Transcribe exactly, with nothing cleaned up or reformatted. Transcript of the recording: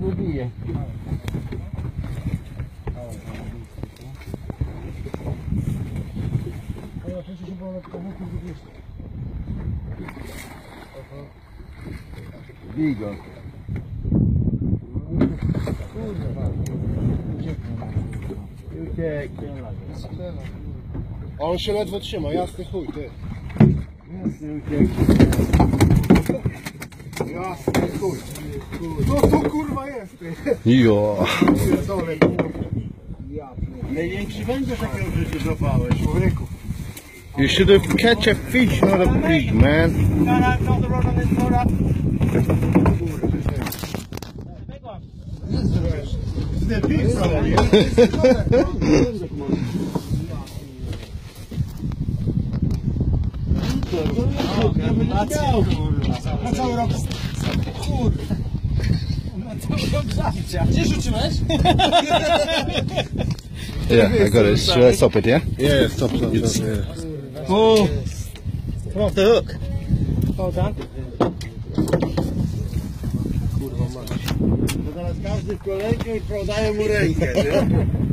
go bije. A ja proszę się było na kawałku wybieszczę. Bij go. Ucieknie. A on się ledwo trzyma, jasny chuj, ty. Jasny ucieknie. Jasne, kur... No to kurwa jest ty! Jo! Pierdolę, kurwa! Największy węgiel takiego życiu złapałeś, człowieku! You should have catch a fish, not a pig, man! No, no, it's on the road on this road. It's the big one! It's the big one! Na cały rok. Kurde. Na cały rok życia. Gdzie rzuciłeś? Yeah, I got it. Should I stop it, yeah? Yeah, stop it. Yeah. Oh. Come off the hook. Hold on. Kurwa, masz. Bo teraz każdy w kolejkę i prodaje mu rękę, nie?